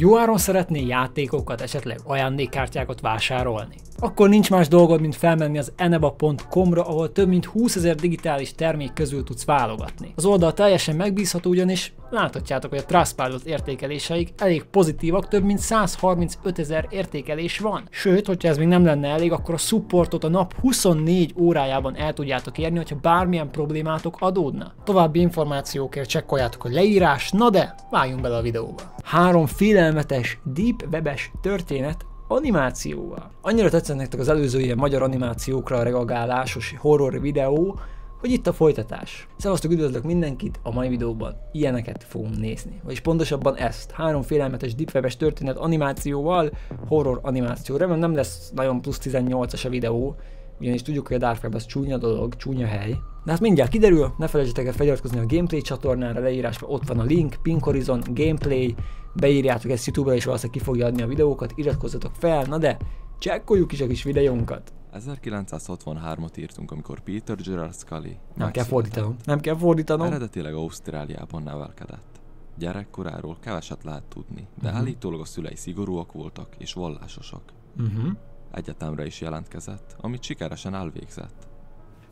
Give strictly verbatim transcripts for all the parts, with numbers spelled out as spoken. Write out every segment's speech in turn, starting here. Jó áron szeretnél játékokat, esetleg ajándékkártyákat vásárolni? Akkor nincs más dolgod, mint felmenni az eneba pont com-ra, ahol több mint húszezer digitális termék közül tudsz válogatni. Az oldal teljesen megbízható, ugyanis láthatjátok, hogy a Trustpilot értékeléseik elég pozitívak, több mint százharmincötezer értékelés van. Sőt, hogyha ez még nem lenne elég, akkor a supportot a nap huszonnégy órájában el tudjátok érni, hogyha bármilyen problémátok adódna. További információkért csekkoljátok a leírás, na de vágjunk bele a videóba. Három félelmetes, deep webes történet animációval. Annyira tetszett nektek az előző ilyen magyar animációkra reagálásos horror videó, hogy itt a folytatás. Szevasztok, üdvözlök mindenkit, a mai videóban ilyeneket fogunk nézni. Vagyis pontosabban ezt, három félelmetes deep webes történet animációval, horror animáció. Remélem nem lesz nagyon plusz tizennyolcas a videó, ugyanis tudjuk, hogy a Dark Web az csúnya dolog, csúnya hely. De hát mindjárt kiderül, ne felejtsetek el feliratkozni a gameplay csatornára, leírásban ott van a link, Pink Horizon, gameplay, beírjátok ezt YouTube-ra és valószínűleg ki fogja adni a videókat, iratkozzatok fel, na de csekkoljuk is a kis videónkat! ezerkilencszázhatvanhármat írtunk, amikor Peter Gerard Scully nem kell fordítanom, nem kell fordítanom. Eredetileg Ausztráliában nevelkedett. Gyerekkoráról keveset lehet tudni, de uh-huh. állítólag a szülei szigorúak voltak és vallásosak. Uh-huh. Egyetemre is jelentkezett, amit sikeresen elvégzett.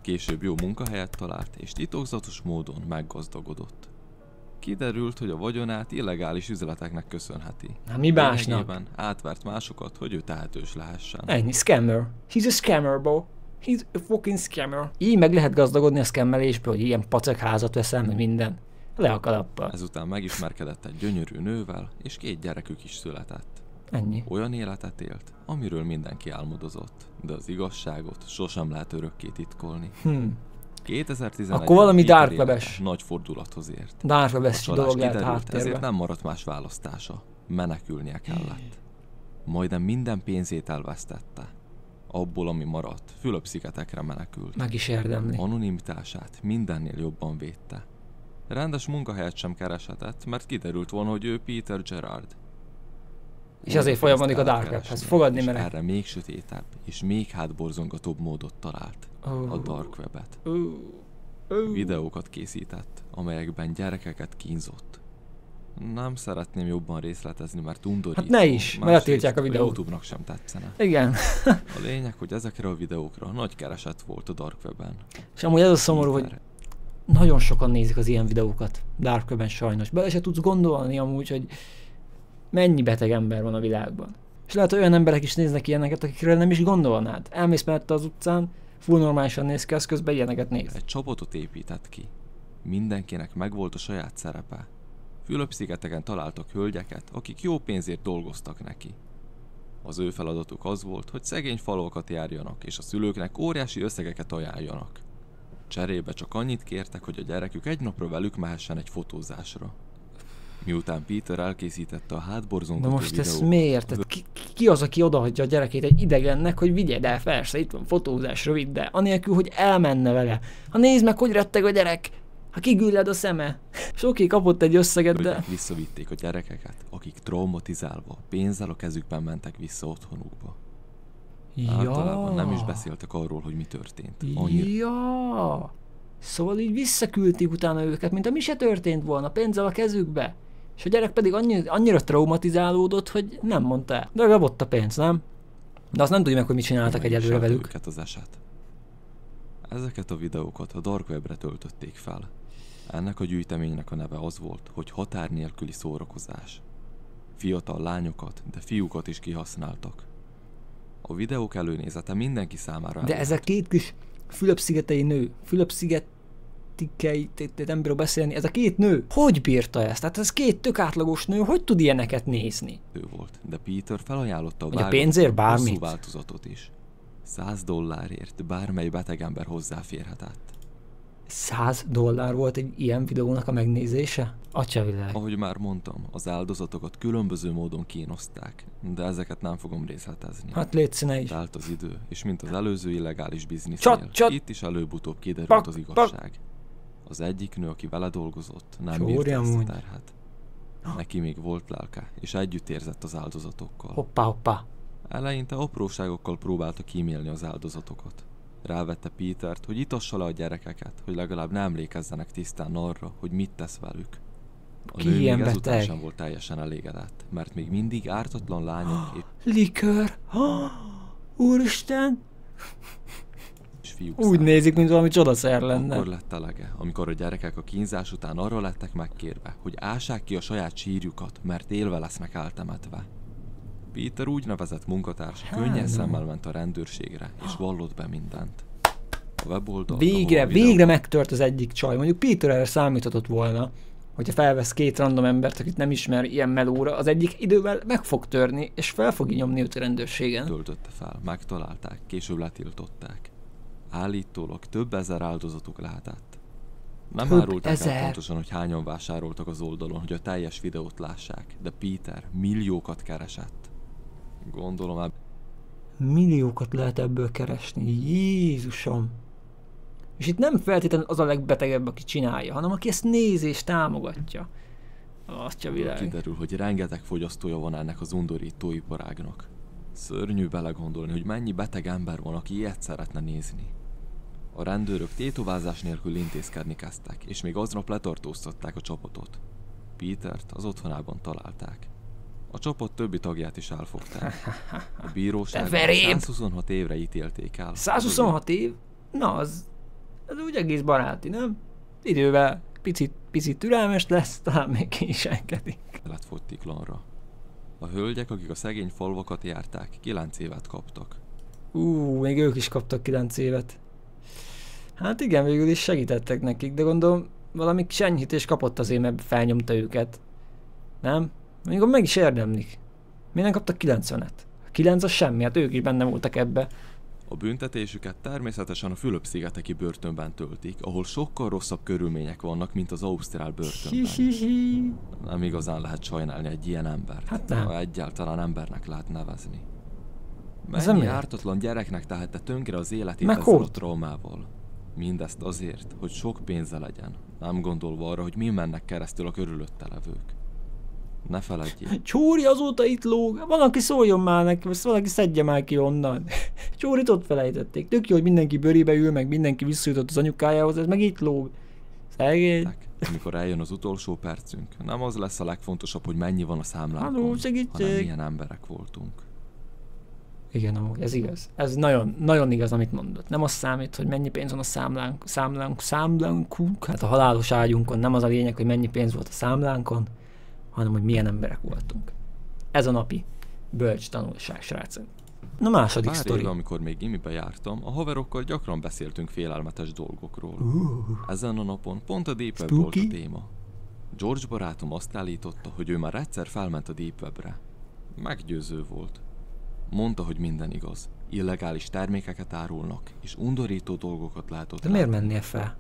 Később jó munkahelyet talált, és titokzatos módon meggazdagodott. Kiderült, hogy a vagyonát illegális üzleteknek köszönheti. Na mi másnak? Átvert másokat, hogy ő tehetős lehessen. Ennyi, scammer. He's a scammer, bro. He's a fucking scammer. Így meg lehet gazdagodni a scammelésből, hogy ilyen pacek házat veszem, minden. Le a kalappal. Ezután megismerkedett egy gyönyörű nővel, és két gyerekük is született. Ennyi. Olyan életet élt, amiről mindenki álmodozott, de az igazságot sosem lehet örökké titkolni. Hmm. kétezer-tizenegyben akkor valami Dark Webes nagy fordulathoz ért. Dark Webes dolog lett háttérbe. Ezért nem maradt más választása. Menekülnie kellett. Majdnem minden pénzét elvesztette. Abból, ami maradt, Fülöp-szigetekre menekült. Meg is érdemli. Anonimitását mindennél jobban védte. Rendes munkahelyet sem kereshetett, mert kiderült volna, hogy ő Peter Gerard. És azért folyamodik a Dark Webhez, fogadni merek. Erre még sötétebb és még hátborzongatóbb módot talált, oh. a Dark Webet. Oh. Oh. Videókat készített, amelyekben gyerekeket kínzott. Nem szeretném jobban részletezni, mert undorító. Hát ne is, mert tiltják a videót. YouTube-nak sem tetszene. Igen. A lényeg, hogy ezekre a videókra nagy kereset volt a Dark Webben. És amúgy ez a szomorú, hogy nagyon sokan nézik az ilyen videókat Dark Webben sajnos. Bele se tudsz gondolni amúgy, hogy mennyi beteg ember van a világban. És lehet, hogy olyan emberek is néznek ilyeneket, akikről nem is gondolnád. Elmész mellette az utcán, full normálisan néz ki, az közben ilyeneket néz. Egy csapatot épített ki. Mindenkinek megvolt a saját szerepe. Fülöp-szigeteken találtak hölgyeket, akik jó pénzért dolgoztak neki. Az ő feladatuk az volt, hogy szegény falukat járjanak, és a szülőknek óriási összegeket ajánljanak. Cserébe csak annyit kértek, hogy a gyerekük egy napra velük mehessen egy fotózásra. Miután Peter elkészítette a hátborzongató videót... De most ezt miért? Tehát ki, ki az, aki odahagyja a gyerekét egy idegennek, hogy vigyed el persze, itt van fotózás, rövid, de anélkül, hogy elmenne vele. Ha nézd meg, hogy retteg a gyerek! Ha kigülled a szeme! Soké kapott egy összeget, de... Visszavitték a gyerekeket, akik traumatizálva, pénzzel a kezükben mentek vissza otthonukba. Ja. Általában nem is beszéltek arról, hogy mi történt. Annyira... Ja. Szóval így visszaküldték utána őket, mint a mi se történt volna, pénzzel a kezükbe. És a gyerek pedig annyira, annyira traumatizálódott, hogy nem mondta el. De legalább ott a pénz, nem? De azt nem tudjuk meg, hogy mit csináltak egyelőre velük. Az eset. Ezeket a videókat a Dark Webre töltötték fel. Ennek a gyűjteménynek a neve az volt, hogy határ nélküli szórakozás. Fiatal lányokat, de fiúkat is kihasználtak. A videók előnézete mindenki számára. De ez a két kis Fülöp-szigetei nő, Fülöp-sziget nem bírok beszélni, ez a két nő hogy bírta ezt? Tehát ez két tök átlagos nő, hogy tud ilyeneket nézni? Ő volt, de Peter felajánlotta a, a pénzért bármit. Hosszú változatot is. száz dollárért bármely beteg ember hozzáférhetett. száz dollár volt egy ilyen videónak a megnézése? Atyavilág. Ahogy már mondtam, az áldozatokat különböző módon kínozták, de ezeket nem fogom részletezni. Hát létszíne is. Telt az idő, és mint az előző illegális biznisznél, itt is előbb-utóbb kiderült pak, az igazság. Pak. Az egyik nő, aki vele dolgozott, nem bírt ezt a terhet. Neki még volt lelke, és együtt érzett az áldozatokkal. Hoppá, hoppá. Eleinte apróságokkal próbálta kímélni az áldozatokat. Rávette Pétert, hogy itassa le a gyerekeket, hogy legalább ne emlékezzenek tisztán arra, hogy mit tesz velük. Ki nő ilyen beteg? Sem volt teljesen elégedett, mert még mindig ártatlan lányok épp... Likőr! Úristen! Úgy nézik, mint valami csodaszer lenne. Akkor lett elege, amikor a gyerekek a kínzás után arra lettek megkérve, hogy ássák ki a saját sírjukat, mert élve lesznek eltemetve. Peter úgynevezett munkatárs könnyen szemmel ment a rendőrségre, és vallott be mindent. A weboldal, végre, végre megtört az egyik csaj. Mondjuk Peter erre számíthatott volna, hogyha felvesz két random embert, akit nem ismer ilyen melóra, az egyik idővel meg fog törni, és fel fog nyomni őt a rendőrségen. Töltötte fel, megtalálták, később letiltották. Állítólag több ezer áldozatuk lehetett. Nem több árulták ezer. el pontosan, hogy hányan vásároltak az oldalon, hogy a teljes videót lássák, de Peter milliókat keresett. Gondolom ebb... Milliókat lehet ebből keresni, Jézusom! És itt nem feltétlenül az a legbetegebb, aki csinálja, hanem aki ezt nézi és támogatja. Atya világ. Kiderül, hogy rengeteg fogyasztója van ennek az undorító iparágnak. Szörnyű belegondolni, hogy mennyi beteg ember van, aki ilyet szeretne nézni. A rendőrök tétovázás nélkül intézkedni kezdtek, és még aznap letartóztatták a csapatot. Petert az otthonában találták. A csapat többi tagját is elfogták. A bíróság százhuszonhat évre ítélték el. százhuszonhat év? Na az... Ez úgy egész baráti, nem? Idővel picit, picit türelmes lesz, talán még kénysánkedik. Letfogytiklanra. A hölgyek, akik a szegény falvakat járták, kilenc évet kaptak. Ú, még ők is kaptak kilenc évet. Hát igen, végül is segítettek nekik, de gondolom valami senyhítés kapott azért, mert felnyomta őket. Nem? Mondjuk meg is érdemlik. Miért nem kaptak kilencvenet? A kilenc az semmi, hát ők is benne voltak ebbe. A büntetésüket természetesen a Fülöp-szigeteki börtönben töltik, ahol sokkal rosszabb körülmények vannak, mint az ausztrál börtönben. Nem igazán lehet sajnálni egy ilyen embert, hát nem. Ha egyáltalán embernek lehet nevezni. Mennyi ártatlan gyereknek tehette tönkre az életét ezzel a traumával. Mindezt azért, hogy sok pénze legyen, nem gondolva arra, hogy mi mennek keresztül a körülötte levők. Ne feledjék. Csóri azóta itt lóg. Van, aki szóljon már neki, valaki szedje már ki onnan. Csórit ott felejtették. Tök jó, hogy mindenki bőrébe ül, meg mindenki visszajutott az anyukájához, ez meg itt lóg. Szegény. Amikor eljön az utolsó percünk, nem az lesz a legfontosabb, hogy mennyi van a számlánkon, Halló, hanem milyen emberek voltunk. Igen, amúgy, ez igaz. Ez nagyon, nagyon igaz, amit mondott. Nem az számít, hogy mennyi pénz van a számlánk, számlánk, számlánkunk. Hát a halálos ágyunkon nem az a lényeg, hogy mennyi pénz volt a számlánkon, hanem hogy milyen emberek voltunk. Ez a napi bölcs tanulság, srácok. Na második sztori. Pár éve, amikor még gimibe jártam, a haverokkal gyakran beszéltünk félelmetes dolgokról. Uh, Ezen a napon pont a Deep Web volt a téma. George barátom azt állította, hogy ő már egyszer felment a Deep Webre. Meggyőző volt. Mondta, hogy minden igaz. Illegális termékeket árulnak, és undorító dolgokat látott. De miért mennél fel?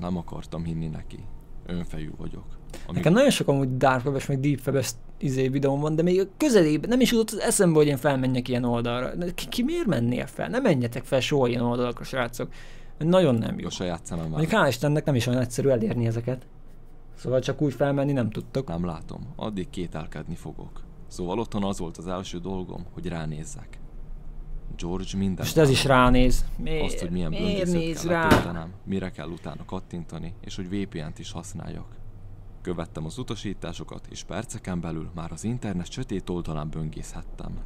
Nem akartam hinni neki. Önfejű vagyok. Amíg... Nekem nagyon sok amúgy Dark Web-es, meg Deep Web-es izé videón van, de még a közelében nem is jutott az eszembe, hogy én felmenjek ilyen oldalra. Ki, ki miért mennél fel? Ne menjetek fel soha ilyen oldalakra, srácok. Nagyon nem jó. A saját szemem már. Hál' Istennek nem is olyan egyszerű elérni ezeket. Szóval csak úgy felmenni nem tudtok. Nem látom, addig kételkedni fogok. Szóval otthon az volt az első dolgom, hogy ránézzek. George minden. Most ez is ránéz. Miért? Azt, hogy milyen böngészőt kell letöltenem, mire kell utána kattintani, és hogy vé pé en-t is használjak. Követtem az utasításokat, és perceken belül már az internet sötét oldalán böngészhettem.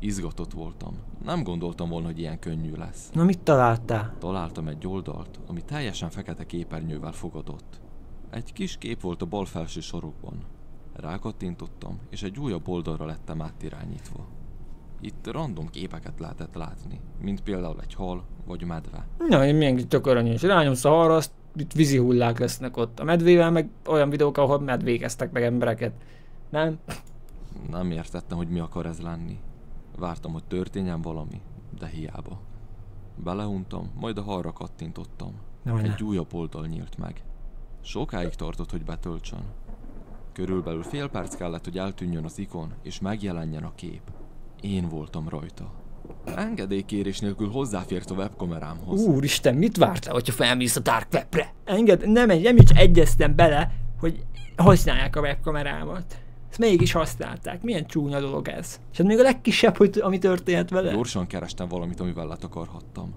Izgatott voltam. Nem gondoltam volna, hogy ilyen könnyű lesz. Na mit találtál? Találtam egy oldalt, ami teljesen fekete képernyővel fogadott. Egy kis kép volt a bal felső sarokban. Rákattintottam, és egy újabb oldalra lettem átirányítva. Itt random képeket lehetett látni, mint például egy hal, vagy medve. Na, én milyen tök aranyos. Rányomsz a halra, azt itt vízi hullák lesznek ott. A medvével meg olyan videók, ahol medvékeztek meg embereket. Nem? Nem értettem, hogy mi akar ez lenni. Vártam, hogy történjen valami, de hiába. Belehuntam, majd a halra kattintottam. Nem, egy nem. újabb oldal nyílt meg. Sokáig tartott, hogy betöltsön. Körülbelül fél perc kellett, hogy eltűnjön az ikon, és megjelenjen a kép. Én voltam rajta. Engedélykérés nélkül hozzáfért a webkamerámhoz. Úristen, mit vártál, hogyha felmész a Dark Webre? Enged, nem, nem is egyeztem bele, hogy használják a webkamerámat. Ezt mégis használták. Milyen csúnya dolog ez. És hát még a legkisebb, hogy ami történt vele. Gyorsan kerestem valamit, amivel letakarhattam.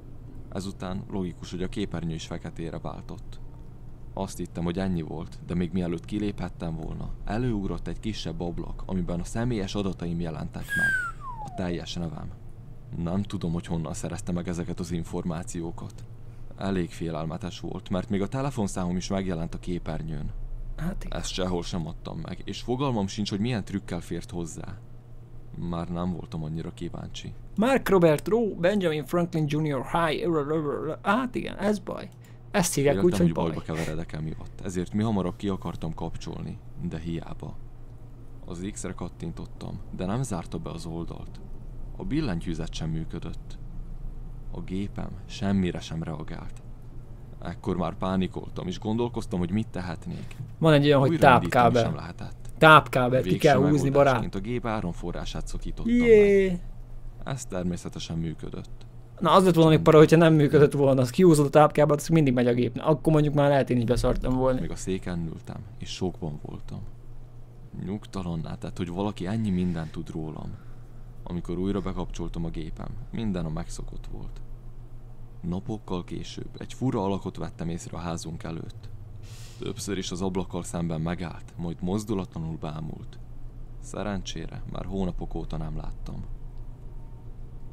Ezután logikus, hogy a képernyő is feketére váltott. Azt hittem, hogy ennyi volt, de még mielőtt kiléphettem volna, előugrott egy kisebb ablak, amiben a személyes adataim jelentek meg. A teljes nevem. Nem tudom, hogy honnan szerezte meg ezeket az információkat. Elég félelmetes volt, mert még a telefonszámom is megjelent a képernyőn. Hát ezt sehol sem adtam meg, és fogalmam sincs, hogy milyen trükkel fért hozzá. Már nem voltam annyira kíváncsi. Mark Robert Roe, Benjamin Franklin junior High... Hát igen, ez baj. Ezt hívják úgy, hogy bajba keveredek emiatt, ezért mi hamarabb ki akartam kapcsolni, de hiába. Az X-re kattintottam, de nem zárta be az oldalt. A billentyűzet sem működött. A gépem semmire sem reagált. Ekkor már pánikoltam, és gondolkoztam, hogy mit tehetnék. Van egy olyan, hogy tápkábel. Sem lehetett. Tápkábelt ki kell húzni, barát. A gép áramforrását szakítottam meg. Ez természetesen működött. Na, az lett volna még para, hogyha nem működött volna, az kihúzod a tápkábelt, az mindig megy a gépnek. Akkor mondjuk már lehet, én is beszartam volna. Még a széken ültem, és sokban voltam. Nyugtalanná tett, hogy valaki ennyi mindent tud rólam. Amikor újra bekapcsoltam a gépem, minden a megszokott volt. Napokkal később egy fura alakot vettem észre a házunk előtt. Többször is az ablakkal szemben megállt, majd mozdulatlanul bámult. Szerencsére már hónapok óta nem láttam.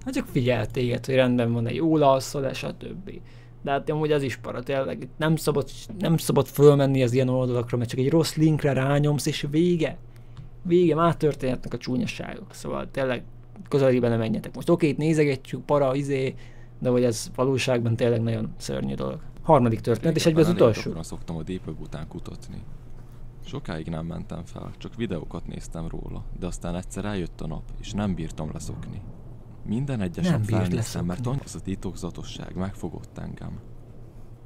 Hát csak figyelt téged, hogy rendben van, egy jól alszol, stb. De hát amúgy ez is para, tényleg nem szabad, nem szabad fölmenni az ilyen oldalakra, mert csak egy rossz linkre rányomsz és vége. Vége, már történhetnek a csúnyaságok, szóval tényleg közelében nem menjetek. Most oké, itt nézegetjük, para, izé, de hogy ez valóságban tényleg nagyon szörnyű dolog. Harmadik történet, és egyben az utolsó. Szoktam a Deep Web után kutatni. Sokáig nem mentem fel, csak videókat néztem róla, de aztán egyszer eljött a nap, és nem bírtam leszokni. Minden egyesen felnéztem, mert az a titokzatosság megfogott engem.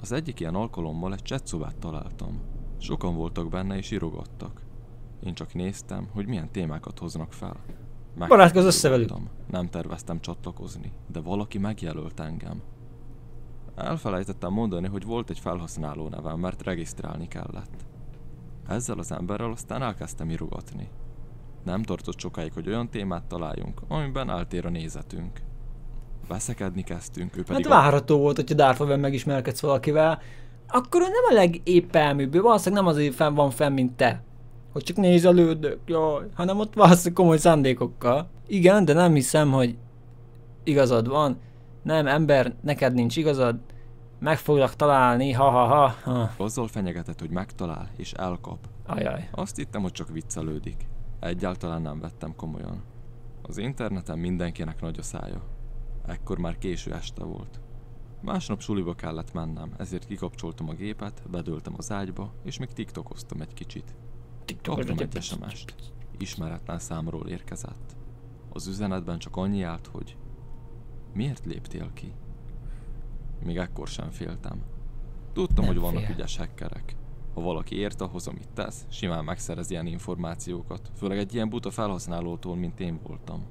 Az egyik ilyen alkalommal egy csetszobát találtam. Sokan voltak benne és írogattak. Én csak néztem, hogy milyen témákat hoznak fel. Barátkozz össze velük. Nem terveztem csatlakozni, de valaki megjelölt engem. Elfelejtettem mondani, hogy volt egy felhasználó nevem, mert regisztrálni kellett. Ezzel az emberrel aztán elkezdtem írogatni. Nem tartott sokáig, hogy olyan témát találjunk, amiben eltér a nézetünk. Veszekedni kezdtünk, ő pedig... Hát várható volt, hogyha Dark Webben megismerkedsz valakivel, akkor ő nem a legépp elműből, valószínűleg nem azért fenn van fenn, mint te. Hogy csak nézelődök, jaj, hanem ott valószínűleg komoly szándékokkal. Igen, de nem hiszem, hogy igazad van. Nem, ember, neked nincs igazad. Meg foglak találni, ha-ha-ha. Azzal fenyegetett, hogy megtalál és elkap. Ajaj. Azt hittem, hogy csak viccelődik. Egyáltalán nem vettem komolyan. Az interneten mindenkinek nagy a szája. Ekkor már késő este volt. Másnap suliba kellett mennem, ezért kikapcsoltam a gépet, bedőltem az ágyba, és még tiktokoztam egy kicsit. Kaptam egy es em est. Ismeretlen számról érkezett. Az üzenetben csak annyi állt, hogy miért léptél ki? Még ekkor sem féltem. Tudtam, nem hogy vannak fél. Ügyes hackerek. Ha valaki ért ahhoz, amit tesz, simán megszerez ilyen információkat, főleg egy ilyen buta felhasználótól, mint én voltam.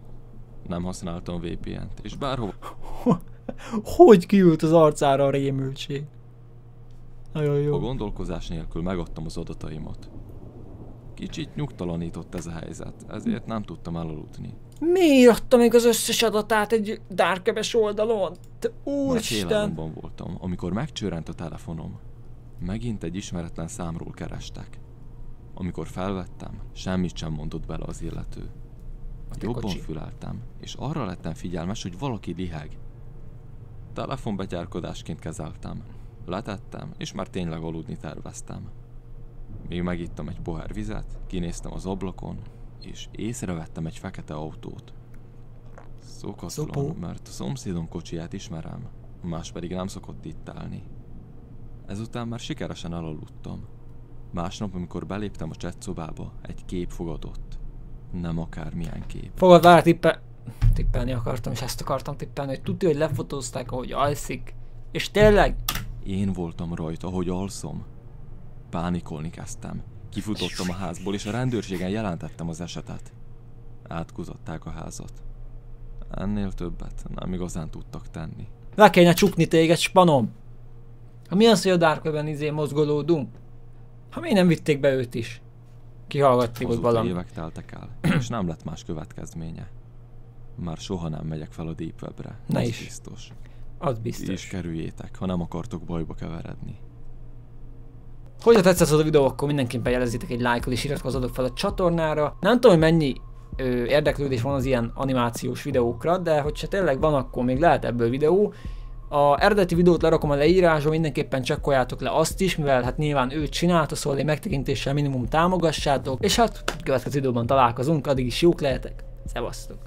Nem használtam vé pé en-t, és bárhol... Hogy kiült az arcára a rémültség? Nagyon jó. A gondolkozás nélkül megadtam az adataimat. Kicsit nyugtalanított ez a helyzet, ezért nem tudtam elaludni. Miért adta még az összes adatát egy dark webes oldalon? Te úristen! Mert félelemben voltam, amikor megcsörrent a telefonom. Megint egy ismeretlen számról kerestek. Amikor felvettem, semmit sem mondott bele az illető. Jobban füleltem, és arra lettem figyelmes, hogy valaki liheg. Telefonbetyárkodásként kezeltem. Letettem, és már tényleg aludni terveztem. Még megittem egy pohár vizet, kinéztem az ablakon, és észrevettem egy fekete autót. Szokatlan, mert a szomszédom kocsiját ismerem, más pedig nem szokott itt állni. Ezután már sikeresen elaludtam. Másnap, amikor beléptem a csetszobába, egy kép fogadott. Nem akármilyen kép. Fogad, várj, tippe... tippelni akartam, és ezt akartam tippelni, hogy tudja, hogy lefotózták, ahogy alszik. És tényleg... Én voltam rajta, ahogy alszom. Pánikolni kezdtem. Kifutottam a házból, és a rendőrségen jelentettem az esetet. Átkuzatták a házat. Ennél többet nem igazán tudtak tenni. Le kellene csukni téged, spanom! Ha mi az, hogy a Dark Webben izé mozgolódunk? Ha miért nem vitték be őt is? Kihallgatták ott valamit. Évek teltek el, és nem lett más következménye. Már soha nem megyek fel a Deep Webre. Ne is. Biztos. Az biztos. És kerüljétek, ha nem akartok bajba keveredni. Hogyha tetszett az a videó, akkor mindenképpen jelezzétek egy lájkkal és iratkozzatok fel a csatornára. Nem tudom, hogy mennyi ö, érdeklődés van az ilyen animációs videókra, de hogyha tényleg van, akkor még lehet ebből videó. A eredeti videót lerakom a leírásba, mindenképpen csekkoljátok le azt is, mivel hát nyilván ő csinálta, szóval egy megtekintéssel minimum támogassátok, és hát következő időben találkozunk, addig is jók lehetek, szevasztok!